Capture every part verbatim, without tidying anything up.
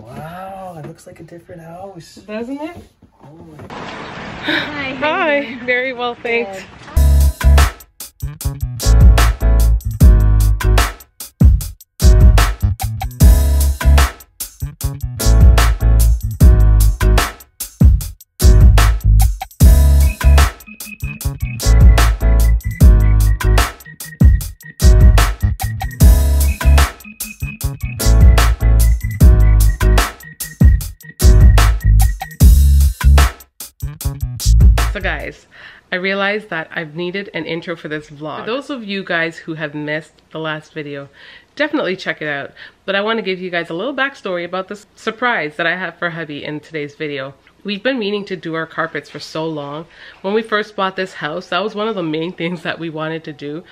Wow, it looks like a different house. Doesn't it? Holy. Hi. Hi. Very well, thanks. Good. So guys, I realized that I've needed an intro for this vlog. For those of you guys who have missed the last video, definitely check it out. But I want to give you guys a little backstory about this surprise that I have for hubby in today's video. We've been meaning to do our carpets for so long. When we first bought this house, that was one of the main things that we wanted to do.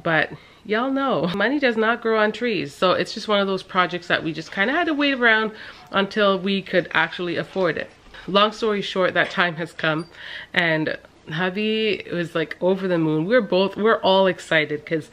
But y'all know, money does not grow on trees. So it's just one of those projects that we just kind of had to wait around until we could actually afford it. Long story short, that time has come and hubby was like over the moon. We're both, we're all excited because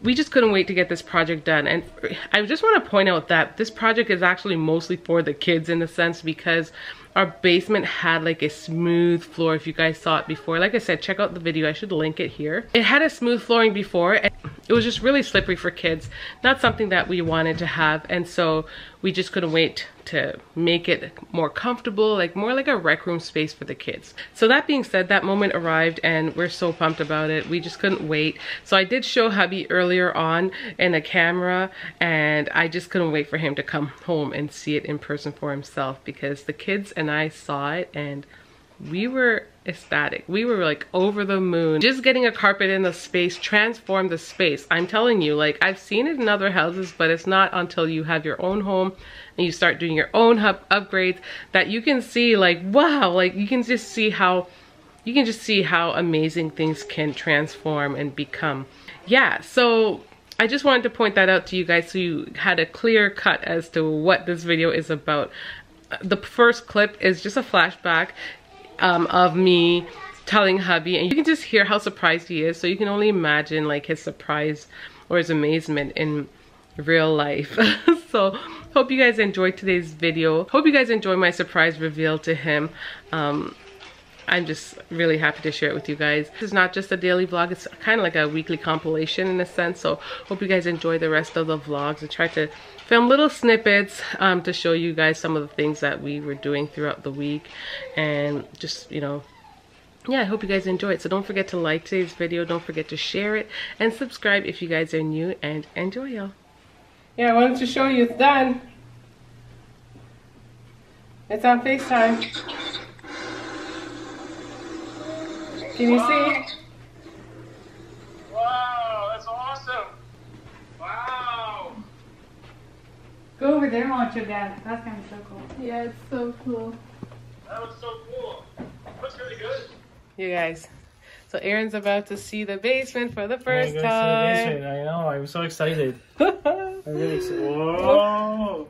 we just couldn't wait to get this project done. And I just want to point out that this project is actually mostly for the kids in a sense, because our basement had like a smooth floor. If you guys saw it before, like I said, check out the video. I should link it here. It had a smooth flooring before and it was just really slippery for kids. Not something that we wanted to have. And so we just couldn't wait to make it more comfortable, like more like a rec room space for the kids. So that being said, that moment arrived and we're so pumped about it. We just couldn't wait. So I did show hubby earlier on in a camera and I just couldn't wait for him to come home and see it in person for himself, because the kids and I saw it and we were ecstatic. We were like over the moon. Just getting a carpet in the space transformed the space. I'm telling you, like I've seen it in other houses, but it's not until you have your own home and you start doing your own hub upgrades that you can see like, wow, like you can just see how, you can just see how amazing things can transform and become. Yeah, so I just wanted to point that out to you guys so you had a clear cut as to what this video is about. The first clip is just a flashback Um, of me telling hubby, and you can just hear how surprised he is, so you can only imagine like his surprise or his amazement in real life. So hope you guys enjoyed today's video. Hope you guys enjoy my surprise reveal to him. um, I'm just really happy to share it with you guys. This is not just a daily vlog, it's kind of like a weekly compilation in a sense, so hope you guys enjoy the rest of the vlogs. I try to film little snippets um, to show you guys some of the things that we were doing throughout the week, and just, you know, yeah, I hope you guys enjoy it. So don't forget to like today's video, don't forget to share it, and subscribe if you guys are new, and enjoy, y'all. Yeah, I wanted to show you it's done. It's on FaceTime. Can you wow. see? Wow, that's awesome. Wow. Go over there and watch your dad. That's gonna be so cool. Yeah, it's so cool. That was so cool. Looks really good. You guys. So Aaron's about to see the basement for the first oh, time. See the basement. I know. I'm so excited. I'm really excited. Whoa.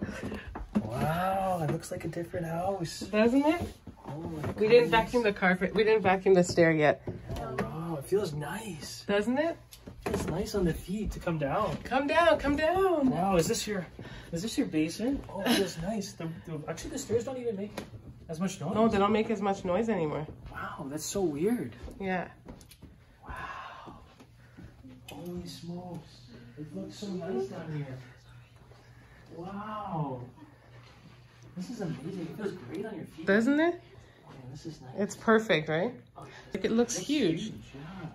Wow. It looks like a different house. Doesn't it? Oh, we didn't vacuum the carpet. We didn't vacuum the stair yet. Oh, wow. It feels nice. Doesn't it? It's nice on the feet to come down. Come down, come down. Wow, is this your is this your basement? Oh, it feels nice. The, the, actually, the stairs don't even make as much noise. No, they don't make as much noise anymore. Wow, that's so weird. Yeah. Wow. Holy smokes. It looks so nice down here. Wow. This is amazing. It feels great on your feet. Doesn't it? Yeah, this is nice. It's perfect, right? Oh, like it looks huge. huge. Yeah.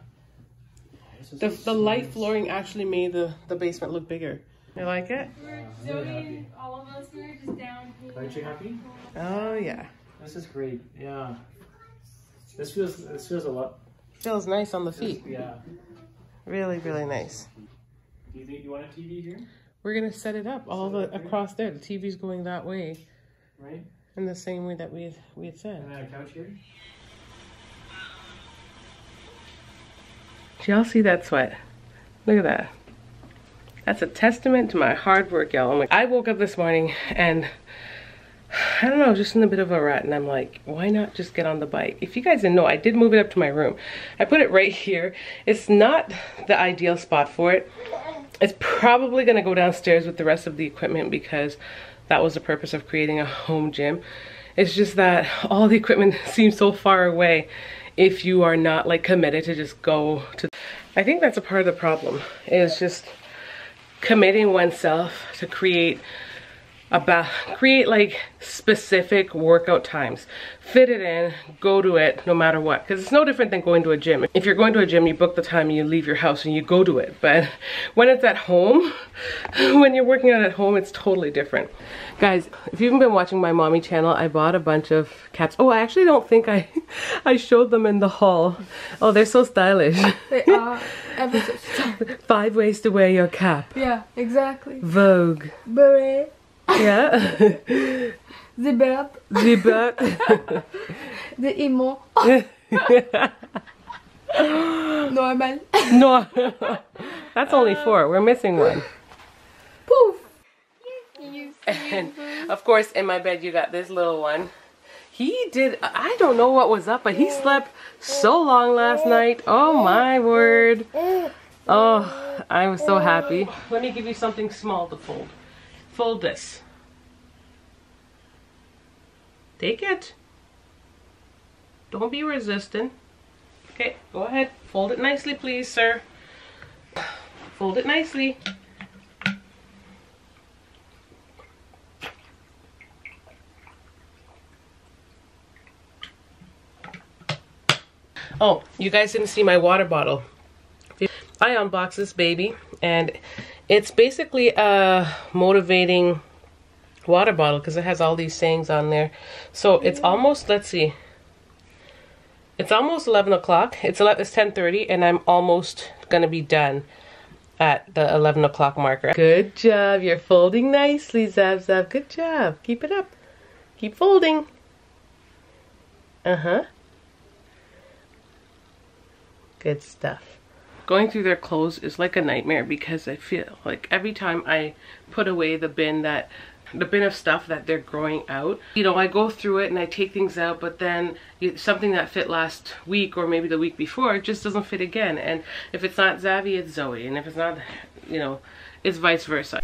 The, the light flooring actually made the, the basement look bigger. You like it? We're Zoe and all of us, we were just down here. Aren't you happy? Oh yeah. This is great. Yeah. This feels this feels a lot. Feels nice on the feet. Yeah. Really, really nice. Do you think you want a T V here? We're gonna set it up all the across there. The T V's going that way. Right. In the same way that we had, we had said. And then a couch here. Y'all see that sweat? Look at that. That's a testament to my hard work, y'all. I'm like, I woke up this morning and I don't know, just in a bit of a rut, and I'm like, why not just get on the bike? If you guys didn't know, I did move it up to my room. I put it right here. It's not the ideal spot for it. It's probably gonna go downstairs with the rest of the equipment because That was the purpose of creating a home gym. It's just that all the equipment seems so far away if you are not like committed to just go to. I think that's a part of the problem, is just committing oneself to create about create like specific workout times, fit it in, go to it no matter what, because it's no different than going to a gym. If you're going to a gym, you book the time and you leave your house and you go to it. But when it's at home, when you're working out at home, it's totally different. Guys, if you've been watching my mommy channel, I bought a bunch of cats. Oh, I actually don't think I I showed them in the haul. Oh, they're so stylish. They are. Ever so stylish. Five ways to wear your cap. Yeah, exactly. Vogue. Beret. Yeah. The bird. The bird. The immo. Normal. No. That's only four. We're missing one. Poof. And of course, in my bed, you got this little one. He did, I don't know what was up, but he slept so long last night. Oh my word. Oh, I'm so happy. Let me give you something small to fold. Fold this. Take it. Don't be resistant. Okay, go ahead. Fold it nicely, please, sir. Fold it nicely. Oh, you guys didn't see my water bottle. I unboxed this baby, and it's basically a motivating water bottle because it has all these sayings on there. So it's almost, let's see, it's almost eleven o'clock. It's ten thirty, and I'm almost going to be done at the eleven o'clock marker. Good job. You're folding nicely, Zab Zab. Good job. Keep it up. Keep folding. Uh-huh. Good stuff. Going through their clothes is like a nightmare, because I feel like every time I put away the bin that the bin of stuff that they're growing out, you know, I go through it and I take things out, but then something that fit last week or maybe the week before, it just doesn't fit again. And if it's not Zavi, it's Zoe, and if it's not, you know, it's vice versa.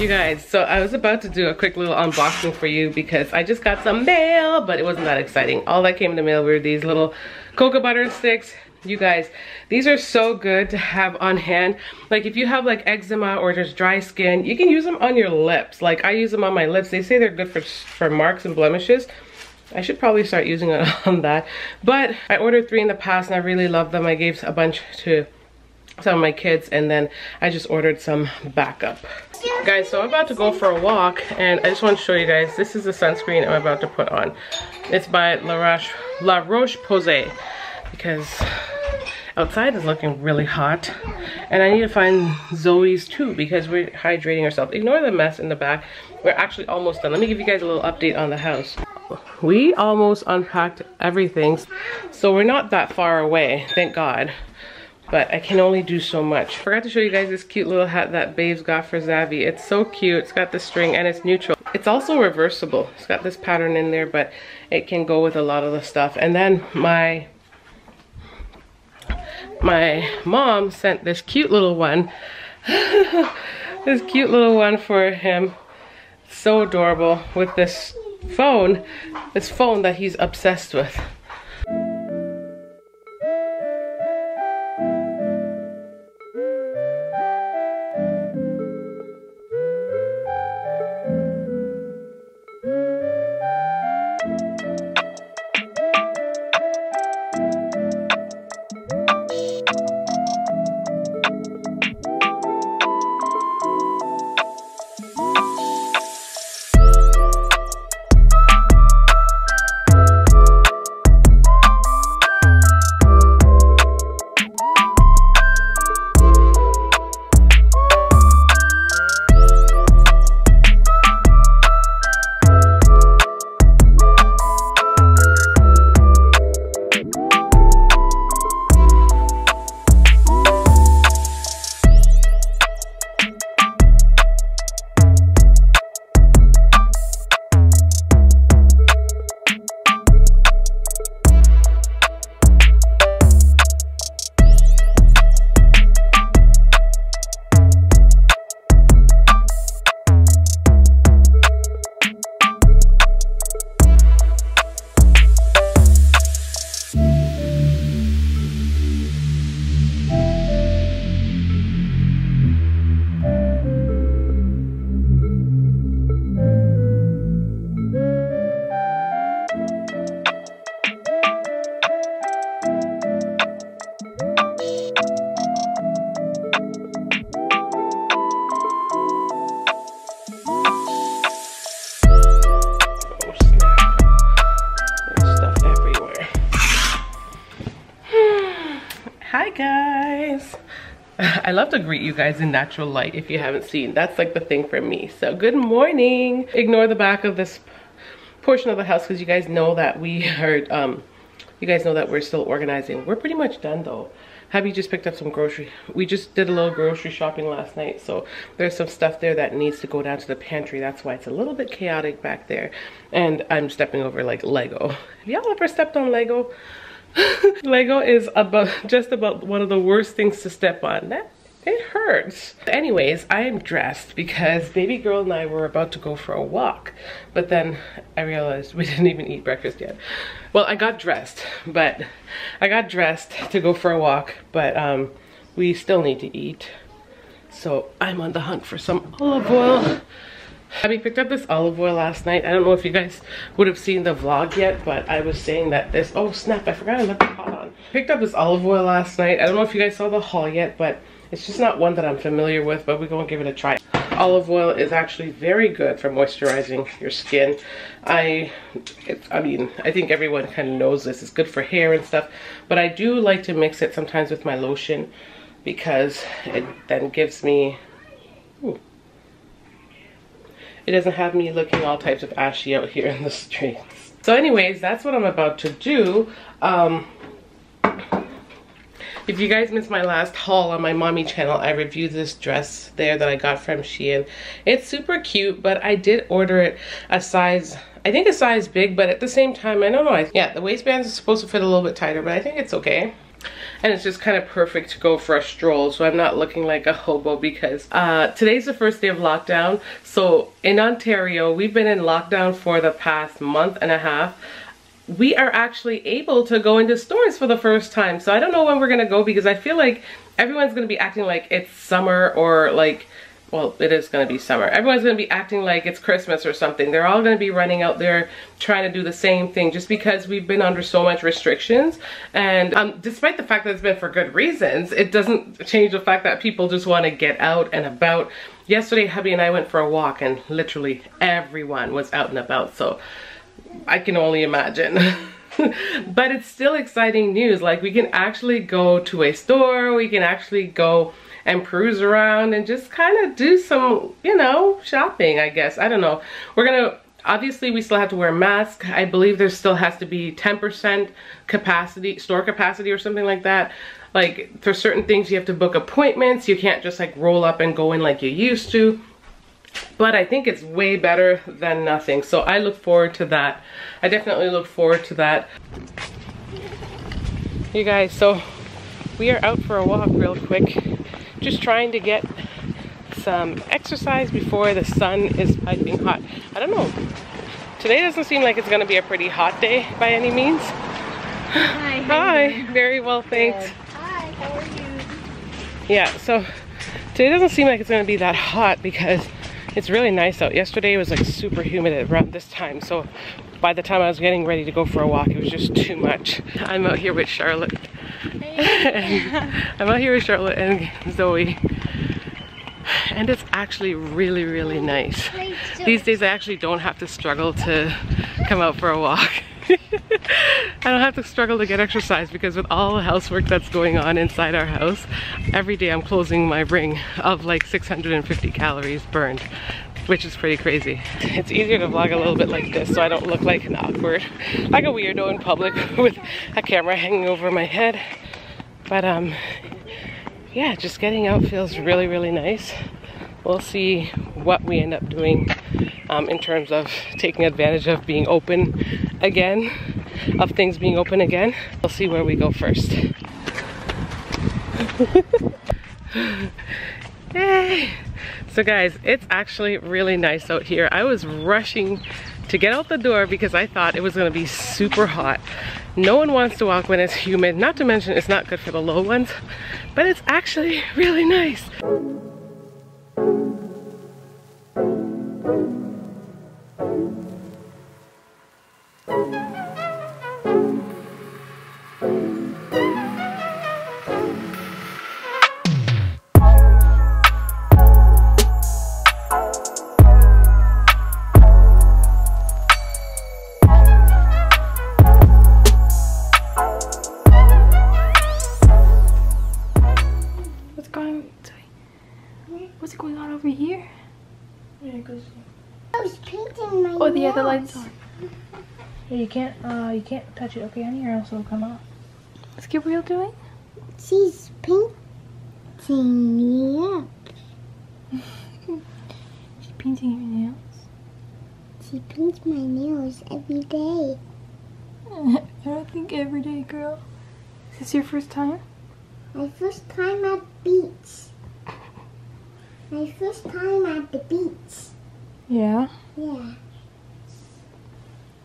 Guys, so I was about to do a quick little unboxing for you because I just got some mail, but it wasn't that exciting. All that came in the mail were these little cocoa butter sticks. You guys, these are so good to have on hand. Like if you have like eczema or just dry skin, you can use them on your lips. Like I use them on my lips. They say they're good for, for marks and blemishes. I should probably start using it on that. But I ordered three in the past and I really love them. I gave a bunch to some of my kids, and then I just ordered some backup. Guys, so I'm about to go for a walk, and I just want to show you guys, this is the sunscreen I'm about to put on. It's by La Roche, La Roche-Posay, because outside is looking really hot, and I need to find Zoe's too, because we're hydrating ourselves. Ignore the mess in the back. We're actually almost done. Let me give you guys a little update on the house. We almost unpacked everything, so we're not that far away, thank God. But I can only do so much. Forgot to show you guys this cute little hat that Babe's got for Zavi. It's so cute. It's got the string and it's neutral. It's also reversible. It's got this pattern in there, but it can go with a lot of the stuff. And then my my mom sent this cute little one. This cute little one for him. So adorable, with this phone. This phone that he's obsessed with. Hi guys. I love to greet you guys in natural light if you haven't seen. That's like the thing for me. So good morning. Ignore the back of this portion of the house because you guys know that we heard, um, you guys know that we're still organizing. We're pretty much done though. Hubby just picked up some grocery. We just did a little grocery shopping last night. So there's some stuff there that needs to go down to the pantry. That's why it's a little bit chaotic back there. And I'm stepping over like Lego. Have y'all ever stepped on Lego? Lego is about just about one of the worst things to step on. That it hurts. Anyways, I am dressed because baby girl and I were about to go for a walk, but then I realized we didn't even eat breakfast yet. Well, I got dressed, but I got dressed to go for a walk, but um, we still need to eat. So I'm on the hunt for some olive oil. Abby picked up this olive oil last night. I don't know if you guys would have seen the vlog yet, but I was saying that this, oh snap, I forgot I left the pot on. Picked up this olive oil last night. I don't know if you guys saw the haul yet, but it's just not one that I'm familiar with, but we're gonna give it a try. Olive oil is actually very good for moisturizing your skin. I, it, I mean, I think everyone kind of knows this. It's good for hair and stuff, but I do like to mix it sometimes with my lotion because it then gives me, ooh, it doesn't have me looking all types of ashy out here in the streets. So anyways, that's what I'm about to do. Um, if you guys missed my last haul on my mommy channel, I reviewed this dress there that I got from Shein. It's super cute, but I did order it a size, I think a size big, but at the same time, I don't know. I, yeah, the waistband is supposed to fit a little bit tighter, but I think it's okay. And it's just kind of perfect to go for a stroll, so I'm not looking like a hobo because uh, today's the first day of lockdown. So in Ontario, we've been in lockdown for the past month and a half. We are actually able to go into stores for the first time. So I don't know when we're going to go because I feel like everyone's going to be acting like it's summer or like, well, it is going to be summer. Everyone's going to be acting like it's Christmas or something. They're all going to be running out there trying to do the same thing just because we've been under so much restrictions. And um, despite the fact that it's been for good reasons, it doesn't change the fact that people just want to get out and about. Yesterday, hubby and I went for a walk and literally everyone was out and about. So I can only imagine. But it's still exciting news. Like we can actually go to a store. We can actually go and peruse around and just kind of do some, you know, shopping, I guess. I don't know. We're gonna, obviously we still have to wear a mask. I believe there still has to be ten percent capacity, store capacity or something like that. Like for certain things you have to book appointments. You can't just like roll up and go in like you used to. But I think it's way better than nothing. So I look forward to that. I definitely look forward to that. You guys, so we are out for a walk real quick. Just trying to get some exercise before the sun is piping hot. I don't know. Today doesn't seem like it's going to be a pretty hot day by any means. Hi. Hi. Very well, thanks. Good. Hi, how are you? Yeah, so today doesn't seem like it's going to be that hot because it's really nice out. Yesterday it was like super humid around this time. So by the time I was getting ready to go for a walk, it was just too much. I'm out here with Charlotte. I'm out here with Charlotte and Zoe, and it's actually really really nice. These days I actually don't have to struggle to come out for a walk. I don't have to struggle to get exercise because with all the housework that's going on inside our house, every day I'm closing my ring of like six hundred fifty calories burned, which is pretty crazy. It's easier to vlog a little bit like this so I don't look like an awkward, like a weirdo in public with a camera hanging over my head. But um, yeah, just getting out feels really, really nice. We'll see what we end up doing um, in terms of taking advantage of being open again, of things being open again. We'll see where we go first. Yay! So guys, it's actually really nice out here. I was rushing to get out the door because I thought it was going to be super hot. No one wants to walk when it's humid, not to mention it's not good for the little ones, but it's actually really nice. What's going on over here? Yeah, go see. I was painting my Oh, the other light's on. Yeah, you can't, uh, you can't touch it, okay, honey, or else it'll come out. What's Gabrielle doing? She's painting me up. She's painting your nails? She paints my nails every day. I don't think every day, girl. Is this your first time? My first time at the beach. My first time at the beach. Yeah? Yeah.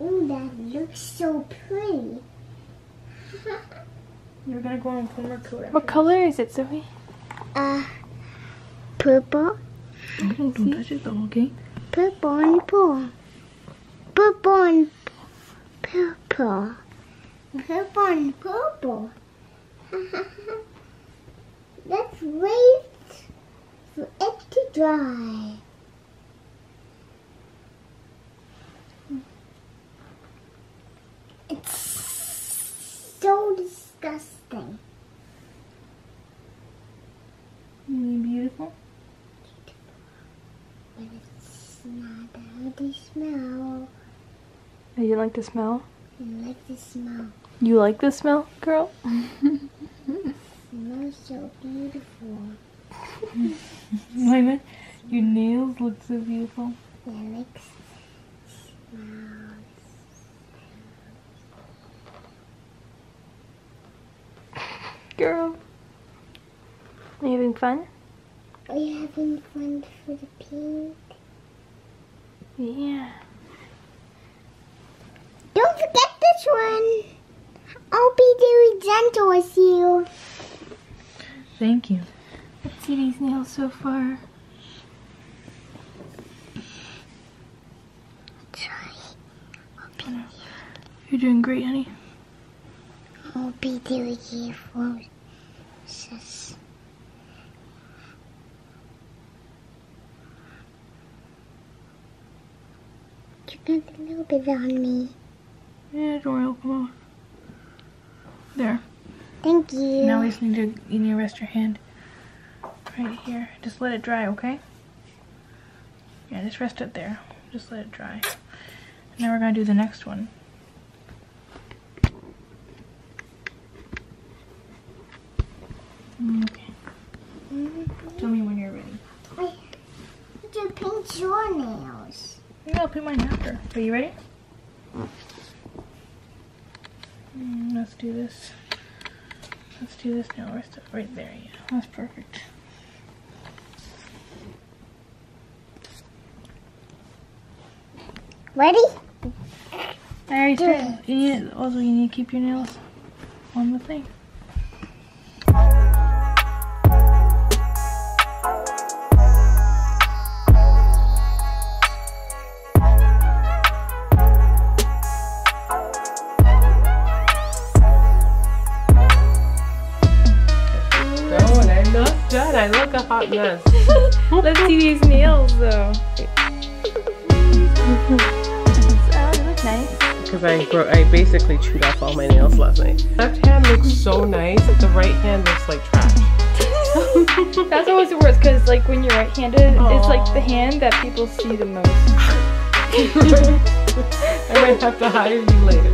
Oh, that looks so pretty. You're gonna go on play more color. What color is it, Zoe? Uh, purple. Okay, don't see? touch it though, okay? Purple and purple. Purple and purple. Purple and purple. Let's wait for it to dry. So disgusting. Really beautiful. But it's not a healthy smell. You don't like the smell? I like the smell. You like the smell, girl? It smells so beautiful. Mama, your nails look so beautiful. Yeah, I like the smell. Girl, are you having fun? Are you having fun for the pink? Yeah. Don't forget this one. I'll be very gentle with you. Thank you. Let's see these nails so far. Sorry. I'll You're doing great, honey. I'll be very careful. Sis. You can a little bit on me. Yeah, don't worry, I'll come on. There. Thank you. Now we just need to you need to rest your hand right here. Just let it dry, okay? Yeah, just rest it there. Just let it dry. And now we're gonna do the next one. Okay. Mm-hmm. Tell me when you're ready. I have to paint your nails. Yeah, I'll paint mine after. Are you ready? Mm, let's do this. Let's do this nail rest up right there. Yeah, that's perfect. Ready? I already said you need also you need to keep your nails on the thing. God, I look a hot mess. Let's see these nails though. Oh, they look nice. Because I, I basically chewed off all my nails last night. Left hand looks so nice, the right hand looks like trash. That's always the worst, because like when you're right-handed, it's like the hand that people see the most. I might have to hire you later.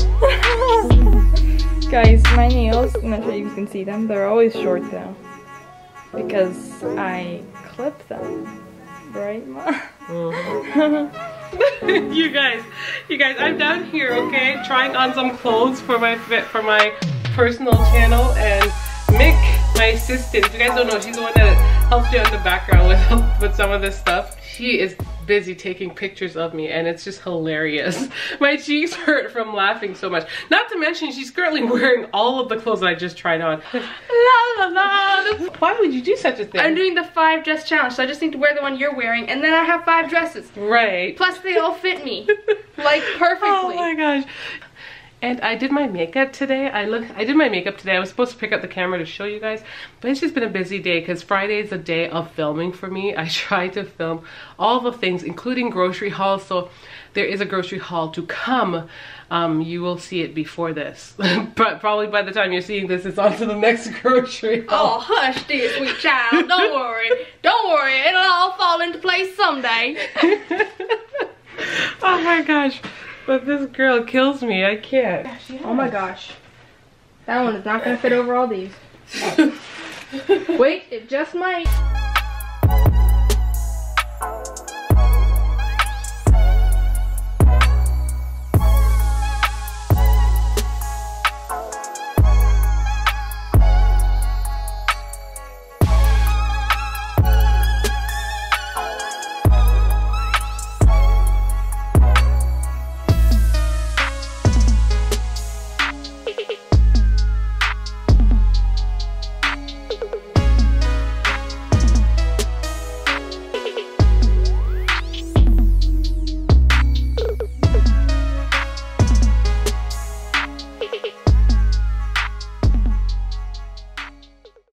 Guys, my nails, I'm not sure you can see them, they're always short though. Because I clip them, right, Ma? Mm-hmm. you guys, you guys, I'm down here, okay, trying on some clothes for my for my personal channel, and Mick, my assistant, if you guys don't know, she's the one that helps me in the background with with some of this stuff. She is busy taking pictures of me, and it's just hilarious. My cheeks hurt from laughing so much. Not to mention, she's currently wearing all of the clothes that I just tried on. La la la. Why would you do such a thing? I'm doing the five dress challenge, so I just need to wear the one you're wearing, and then I have five dresses. Right. Plus, they all fit me, like perfectly. Oh my gosh. And I did my makeup today. I look, I did my makeup today. I was supposed to pick up the camera to show you guys, but it's just been a busy day because Friday is a day of filming for me. I try to film all the things, including grocery hauls. So there is a grocery haul to come. Um, you will see it before this. But probably by the time you're seeing this, it's on to the next grocery haul. Oh, hush dear sweet child. Don't worry. Don't worry. It'll all fall into place someday. Oh my gosh. But this girl kills me. I can't. Gosh, yes. Oh my gosh. That one is not going to fit over all these. Wait, it just might.